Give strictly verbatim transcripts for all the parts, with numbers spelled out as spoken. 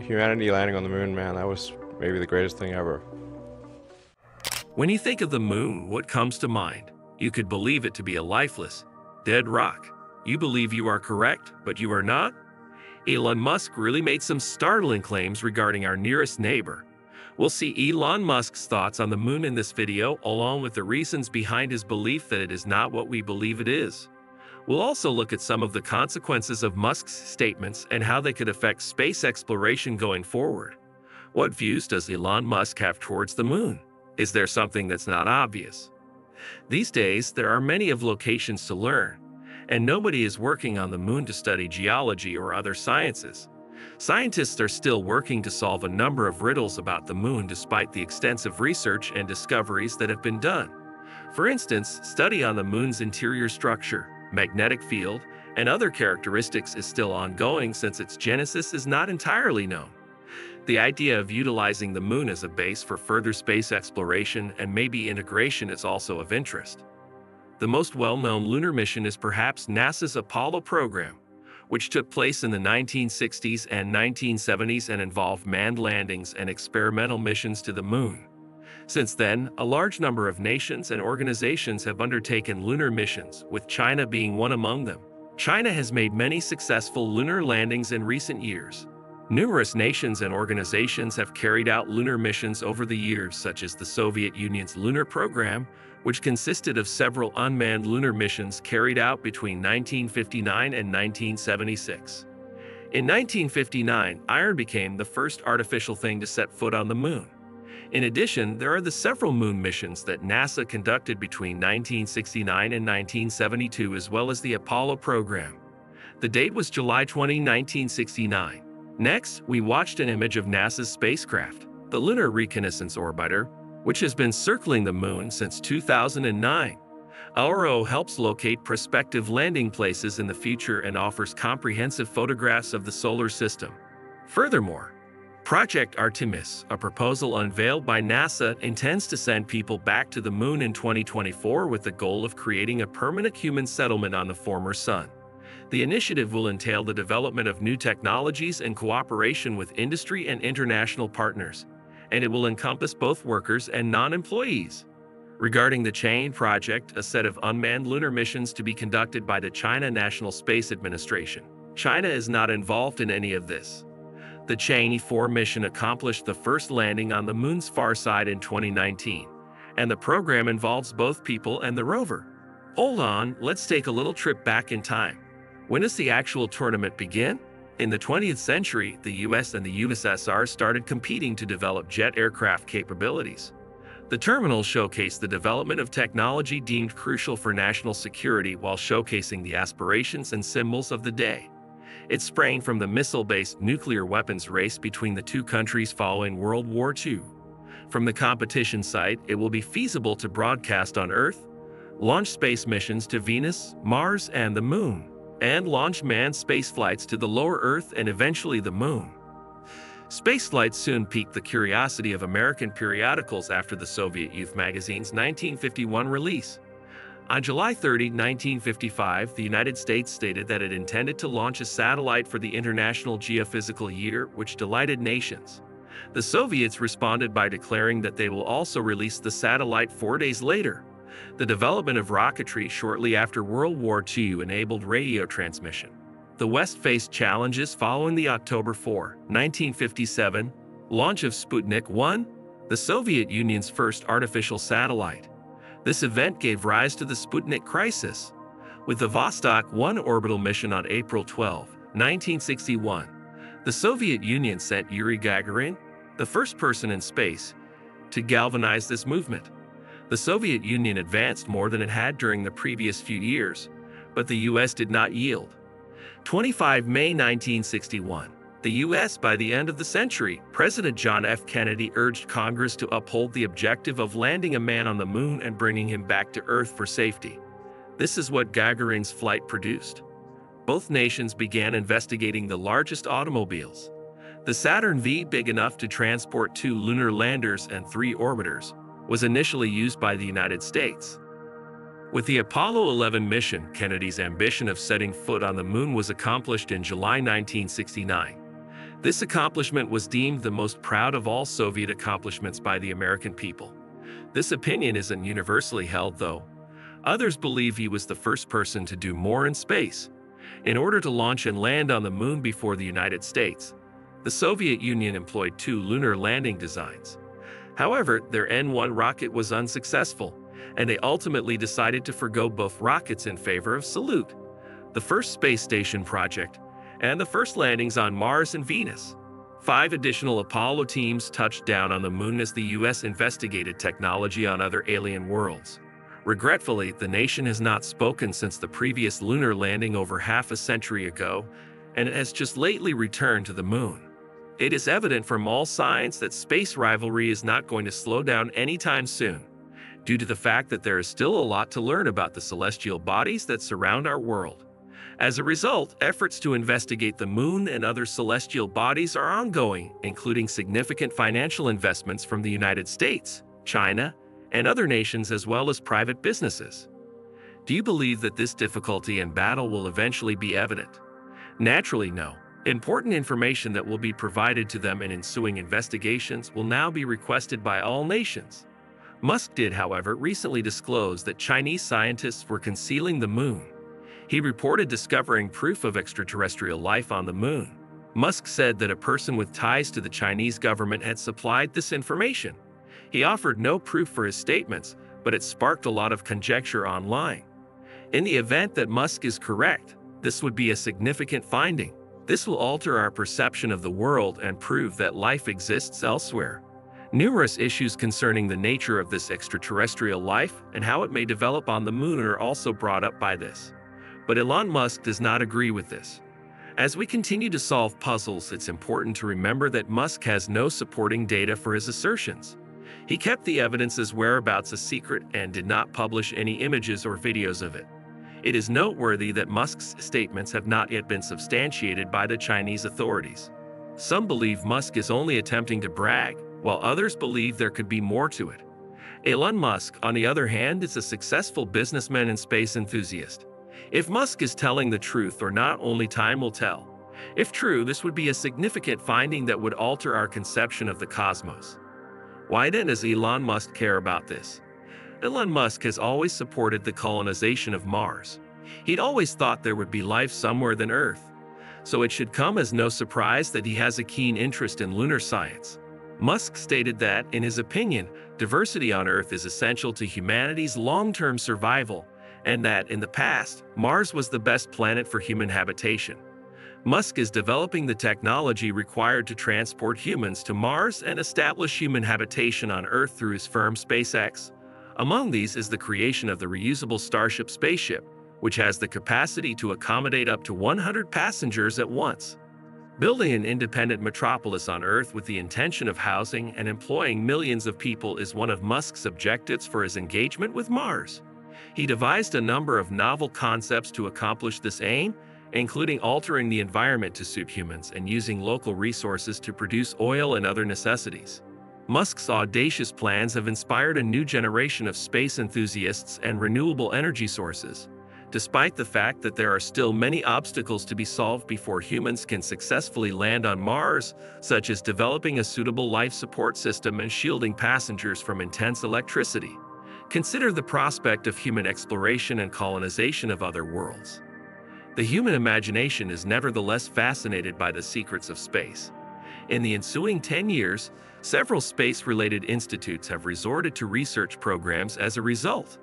humanity landing on the moon, man, that was maybe the greatest thing ever. When you think of the moon, what comes to mind? You could believe it to be a lifeless, dead rock. You believe you are correct, but you are not? Elon Musk really made some startling claims regarding our nearest neighbor. We'll see Elon Musk's thoughts on the moon in this video, along with the reasons behind his belief that it is not what we believe it is. We'll also look at some of the consequences of Musk's statements and how they could affect space exploration going forward. What views does Elon Musk have towards the moon? Is there something that's not obvious? These days, there are many of locations to learn, and nobody is working on the moon to study geology or other sciences. Scientists are still working to solve a number of riddles about the moon despite the extensive research and discoveries that have been done. For instance, study on the moon's interior structure, magnetic field, and other characteristics is still ongoing since its genesis is not entirely known. The idea of utilizing the moon as a base for further space exploration and maybe integration is also of interest. The most well-known lunar mission is perhaps NASA's Apollo program, which took place in the nineteen sixties and nineteen seventies and involved manned landings and experimental missions to the moon. Since then, a large number of nations and organizations have undertaken lunar missions, with China being one among them. China has made many successful lunar landings in recent years. Numerous nations and organizations have carried out lunar missions over the years, such as the Soviet Union's Lunar Program, which consisted of several unmanned lunar missions carried out between nineteen fifty-nine and nineteen seventy-six. In nineteen fifty-nine, iron became the first artificial thing to set foot on the moon. In addition, there are the several moon missions that NASA conducted between nineteen sixty-nine and nineteen seventy-two, as well as the Apollo program. The date was July twenty, nineteen sixty-nine. Next, we watched an image of NASA's spacecraft, the Lunar Reconnaissance Orbiter, which has been circling the moon since two thousand nine. L R O helps locate prospective landing places in the future and offers comprehensive photographs of the solar system. Furthermore, Project Artemis, a proposal unveiled by NASA, intends to send people back to the moon in twenty twenty-four with the goal of creating a permanent human settlement on the former sun. The initiative will entail the development of new technologies and cooperation with industry and international partners, and it will encompass both workers and non-employees. Regarding the Chang'e Project, a set of unmanned lunar missions to be conducted by the China National Space Administration. China is not involved in any of this. The Chang'e four mission accomplished the first landing on the moon's far side in twenty nineteen, and the program involves both people and the rover. Hold on, let's take a little trip back in time. When does the actual tournament begin? In the twentieth century, the U S and the U S S R started competing to develop jet aircraft capabilities. The terminals showcased the development of technology deemed crucial for national security while showcasing the aspirations and symbols of the day. It sprang from the missile-based nuclear weapons race between the two countries following World War Two. From the competition site, it will be feasible to broadcast on Earth, launch space missions to Venus, Mars, and the Moon, and launch manned spaceflights to the lower Earth and eventually the Moon. Spaceflights soon piqued the curiosity of American periodicals after the Soviet Youth magazine's nineteen fifty-one release. On July thirtieth, nineteen fifty-five, the United States stated that it intended to launch a satellite for the International Geophysical Year, which delighted nations. The Soviets responded by declaring that they will also release the satellite four days later. The development of rocketry shortly after World War Two enabled radio transmission. The West faced challenges following the October fourth, nineteen fifty-seven, launch of Sputnik one, the Soviet Union's first artificial satellite. This event gave rise to the Sputnik crisis, with the Vostok one orbital mission on April twelfth, nineteen sixty-one. The Soviet Union sent Yuri Gagarin, the first person in space, to galvanize this movement. The Soviet Union advanced more than it had during the previous few years, but the U S did not yield. the twenty-fifth of May, nineteen sixty-one. The U S By the end of the century, President John F. Kennedy urged Congress to uphold the objective of landing a man on the moon and bringing him back to Earth for safety. This is what Gagarin's flight produced. Both nations began investigating the largest automobiles. The Saturn five, big enough to transport two lunar landers and three orbiters, was initially used by the United States. With the Apollo eleven mission, Kennedy's ambition of setting foot on the moon was accomplished in July nineteen sixty-nine. This accomplishment was deemed the most proud of all Soviet accomplishments by the American people. This opinion isn't universally held, though. Others believe he was the first person to do more in space. In order to launch and land on the moon before the United States, the Soviet Union employed two lunar landing designs. However, their N one rocket was unsuccessful, and they ultimately decided to forgo both rockets in favor of Salute, the first space station project, and the first landings on Mars and Venus. Five additional Apollo teams touched down on the moon as the U S investigated technology on other alien worlds. Regretfully, the nation has not spoken since the previous lunar landing over half a century ago, and it has just lately returned to the moon. It is evident from all signs that space rivalry is not going to slow down anytime soon, due to the fact that there is still a lot to learn about the celestial bodies that surround our world. As a result, efforts to investigate the moon and other celestial bodies are ongoing, including significant financial investments from the United States, China, and other nations, as well as private businesses. Do you believe that this difficulty and battle will eventually be evident? Naturally, no. Important information that will be provided to them in ensuing investigations will now be requested by all nations. Musk did, however, recently disclose that Chinese scientists were concealing the moon. He reported discovering proof of extraterrestrial life on the moon. Musk said that a person with ties to the Chinese government had supplied this information. He offered no proof for his statements, but it sparked a lot of conjecture online. In the event that Musk is correct, this would be a significant finding. This will alter our perception of the world and prove that life exists elsewhere. Numerous issues concerning the nature of this extraterrestrial life and how it may develop on the moon are also brought up by this. But Elon Musk does not agree with this. As we continue to solve puzzles, it's important to remember that Musk has no supporting data for his assertions. He kept the evidence's whereabouts a secret and did not publish any images or videos of it. It is noteworthy that Musk's statements have not yet been substantiated by the Chinese authorities. Some believe Musk is only attempting to brag, while others believe there could be more to it. Elon Musk, on the other hand, is a successful businessman and space enthusiast. If Musk is telling the truth or not, only time will tell. If true, this would be a significant finding that would alter our conception of the cosmos. Why then does Elon Musk care about this? Elon Musk has always supported the colonization of Mars. He'd always thought there would be life somewhere than Earth. So it should come as no surprise that he has a keen interest in lunar science. Musk stated that, in his opinion, diversity on Earth is essential to humanity's long-term survival, and that, in the past, Mars was the best planet for human habitation. Musk is developing the technology required to transport humans to Mars and establish human habitation on Earth through his firm SpaceX. Among these is the creation of the reusable Starship spaceship, which has the capacity to accommodate up to one hundred passengers at once. Building an independent metropolis on Earth with the intention of housing and employing millions of people is one of Musk's objectives for his engagement with Mars. He devised a number of novel concepts to accomplish this aim, including altering the environment to suit humans and using local resources to produce oil and other necessities. Musk's audacious plans have inspired a new generation of space enthusiasts and renewable energy sources, despite the fact that there are still many obstacles to be solved before humans can successfully land on Mars, such as developing a suitable life support system and shielding passengers from intense electricity. Consider the prospect of human exploration and colonization of other worlds. The human imagination is nevertheless fascinated by the secrets of space. In the ensuing ten years, several space-related institutes have resorted to research programs as a result.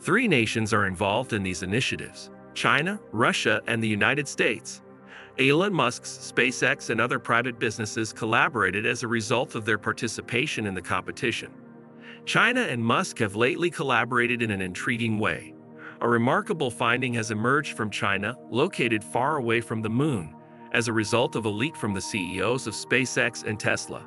Three nations are involved in these initiatives: China, Russia, and the United States. Elon Musk's SpaceX and other private businesses collaborated as a result of their participation in the competition. China and Musk have lately collaborated in an intriguing way. A remarkable finding has emerged from China, located far away from the moon, as a result of a leak from the C E Os of SpaceX and Tesla.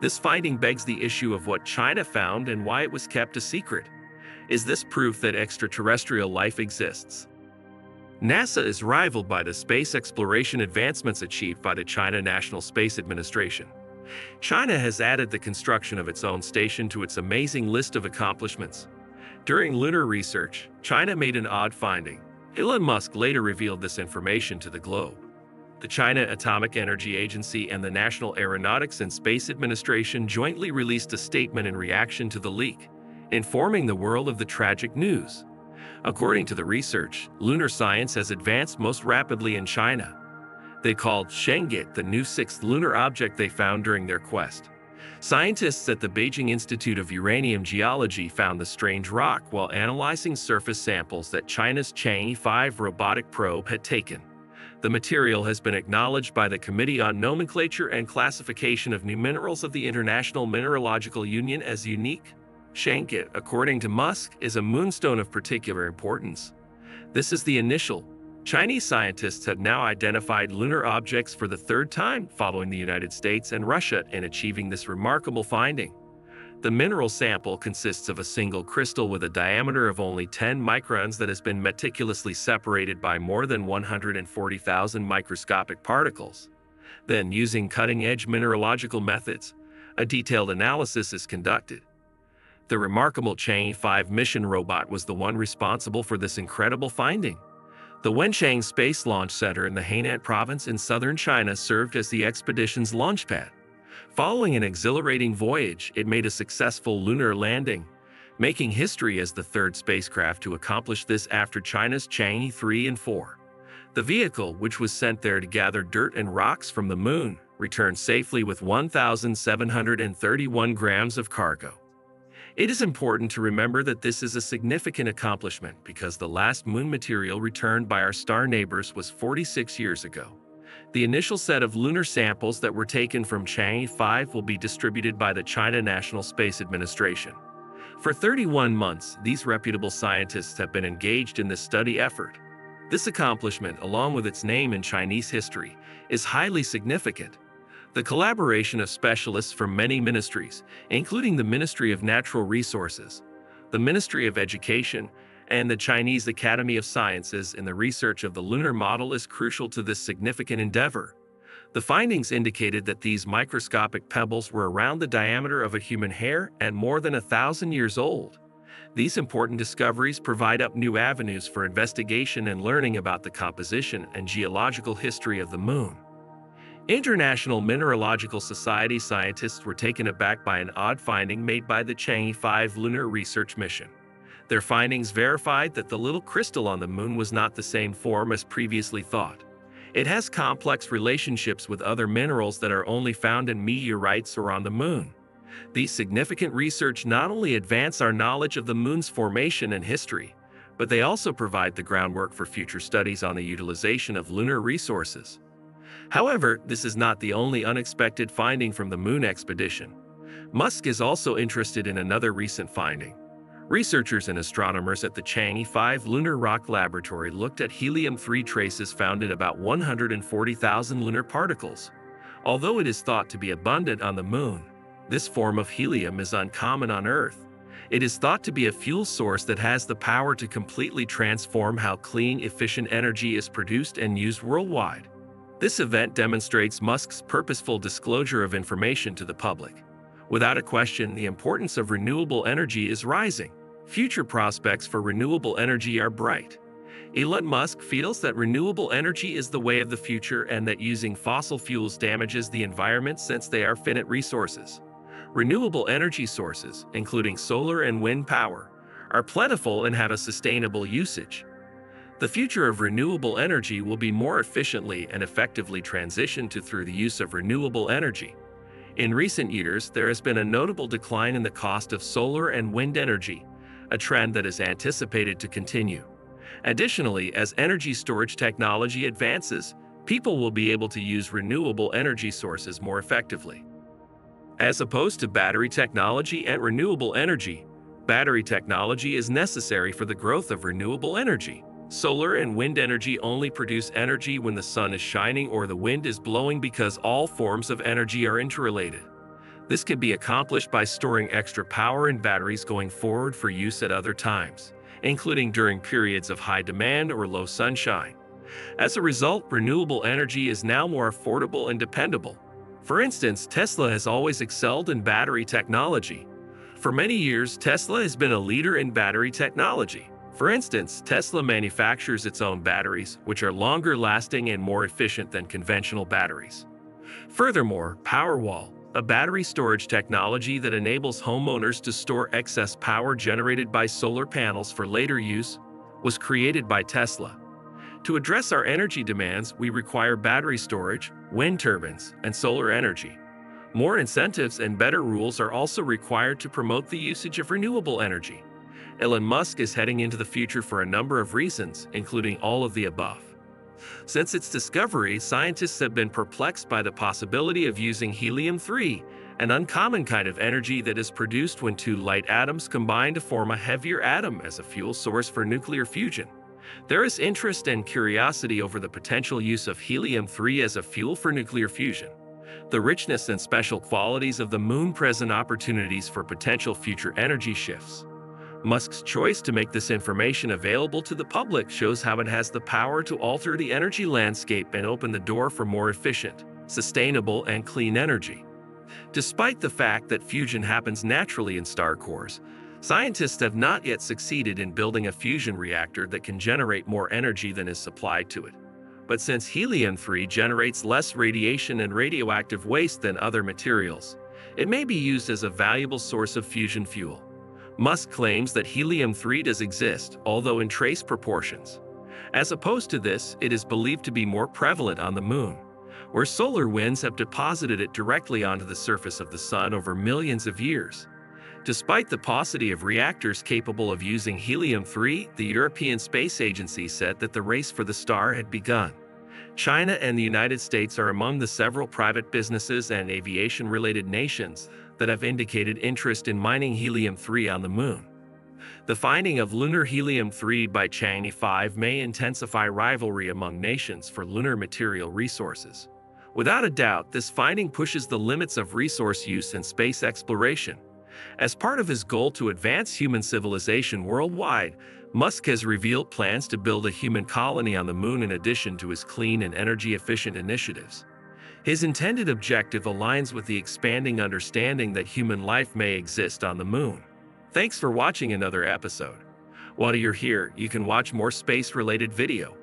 This finding begs the issue of what China found and why it was kept a secret. Is this proof that extraterrestrial life exists? NASA is rivaled by the space exploration advancements achieved by the China National Space Administration. China has added the construction of its own station to its amazing list of accomplishments. During lunar research, China made an odd finding. Elon Musk later revealed this information to the globe. the China Atomic Energy Agency and the National Aeronautics and Space Administration jointly released a statement in reaction to the leak, informing the world of the tragic news. According to the research, lunar science has advanced most rapidly in China. They called Shenggit the new sixth lunar object they found during their quest. Scientists at the Beijing Institute of Uranium Geology found the strange rock while analyzing surface samples that China's Chang'e five robotic probe had taken. The material has been acknowledged by the Committee on Nomenclature and Classification of New Minerals of the International Mineralogical Union as unique. Shenggit, according to Musk, is a moonstone of particular importance. This is the initial. Chinese scientists have now identified lunar objects for the third time, following the United States and Russia in achieving this remarkable finding. The mineral sample consists of a single crystal with a diameter of only ten microns that has been meticulously separated by more than one hundred forty thousand microscopic particles. Then, using cutting-edge mineralogical methods, a detailed analysis is conducted. The remarkable Chang'e five mission robot was the one responsible for this incredible finding. The Wenchang Space Launch Center in the Hainan province in southern China served as the expedition's launchpad. Following an exhilarating voyage, it made a successful lunar landing, making history as the third spacecraft to accomplish this after China's Chang'e three and four. The vehicle, which was sent there to gather dirt and rocks from the moon, returned safely with one thousand seven hundred thirty-one grams of cargo. It is important to remember that this is a significant accomplishment because the last moon material returned by our star neighbors was forty-six years ago. The initial set of lunar samples that were taken from Chang'e five will be distributed by the China National Space Administration. For thirty-one months, these reputable scientists have been engaged in this study effort. This accomplishment, along with its name in Chinese history, is highly significant. The collaboration of specialists from many ministries, including the Ministry of Natural Resources, the Ministry of Education, and the Chinese Academy of Sciences in the research of the lunar model is crucial to this significant endeavor. The findings indicated that these microscopic pebbles were around the diameter of a human hair and more than a thousand years old. These important discoveries provide up new avenues for investigation and learning about the composition and geological history of the moon. International Mineralogical Society scientists were taken aback by an odd finding made by the Chang'e five Lunar Research Mission. Their findings verified that the little crystal on the moon was not the same form as previously thought. It has complex relationships with other minerals that are only found in meteorites or on the moon. These significant research not only advance our knowledge of the moon's formation and history, but they also provide the groundwork for future studies on the utilization of lunar resources. However, this is not the only unexpected finding from the moon expedition. Musk is also interested in another recent finding. Researchers and astronomers at the Chang'e five Lunar Rock Laboratory looked at helium three traces found in about one hundred forty thousand lunar particles. Although it is thought to be abundant on the moon, this form of helium is uncommon on Earth. It is thought to be a fuel source that has the power to completely transform how clean, efficient energy is produced and used worldwide. This event demonstrates Musk's purposeful disclosure of information to the public. Without a question, the importance of renewable energy is rising. Future prospects for renewable energy are bright. Elon Musk feels that renewable energy is the way of the future and that using fossil fuels damages the environment since they are finite resources. Renewable energy sources, including solar and wind power, are plentiful and have a sustainable usage. The future of renewable energy will be more efficiently and effectively transitioned to through the use of renewable energy. In recent years, there has been a notable decline in the cost of solar and wind energy, a trend that is anticipated to continue. Additionally, as energy storage technology advances, people will be able to use renewable energy sources more effectively. As opposed to battery technology and renewable energy, battery technology is necessary for the growth of renewable energy. Solar and wind energy only produce energy when the sun is shining or the wind is blowing because all forms of energy are interrelated. This can be accomplished by storing extra power in batteries going forward for use at other times, including during periods of high demand or low sunshine. As a result, renewable energy is now more affordable and dependable. For instance, Tesla has always excelled in battery technology. For many years, Tesla has been a leader in battery technology. For instance, Tesla manufactures its own batteries, which are longer lasting and more efficient than conventional batteries. Furthermore, Powerwall, a battery storage technology that enables homeowners to store excess power generated by solar panels for later use, was created by Tesla. To address our energy demands, we require battery storage, wind turbines, and solar energy. More incentives and better rules are also required to promote the usage of renewable energy. Elon Musk is heading into the future for a number of reasons, including all of the above. Since its discovery, scientists have been perplexed by the possibility of using helium three, an uncommon kind of energy that is produced when two light atoms combine to form a heavier atom, as a fuel source for nuclear fusion. There is interest and curiosity over the potential use of helium three as a fuel for nuclear fusion. The richness and special qualities of the moon present opportunities for potential future energy shifts. Musk's choice to make this information available to the public shows how it has the power to alter the energy landscape and open the door for more efficient, sustainable, and clean energy. Despite the fact that fusion happens naturally in star cores, scientists have not yet succeeded in building a fusion reactor that can generate more energy than is supplied to it. But since helium three generates less radiation and radioactive waste than other materials, it may be used as a valuable source of fusion fuel. Musk claims that helium three does exist, although in trace proportions. As opposed to this, it is believed to be more prevalent on the moon, where solar winds have deposited it directly onto the surface of the sun over millions of years. Despite the paucity of reactors capable of using helium three, the European Space Agency said that the race for the star had begun. China and the United States are among the several private businesses and aviation-related nations that have indicated interest in mining helium three on the moon. The finding of lunar helium three by Chang'e five may intensify rivalry among nations for lunar material resources. Without a doubt, this finding pushes the limits of resource use in space exploration. As part of his goal to advance human civilization worldwide, Musk has revealed plans to build a human colony on the moon in addition to his clean and energy-efficient initiatives. His intended objective aligns with the expanding understanding that human life may exist on the moon. Thanks for watching another episode. While you're here, you can watch more space-related video,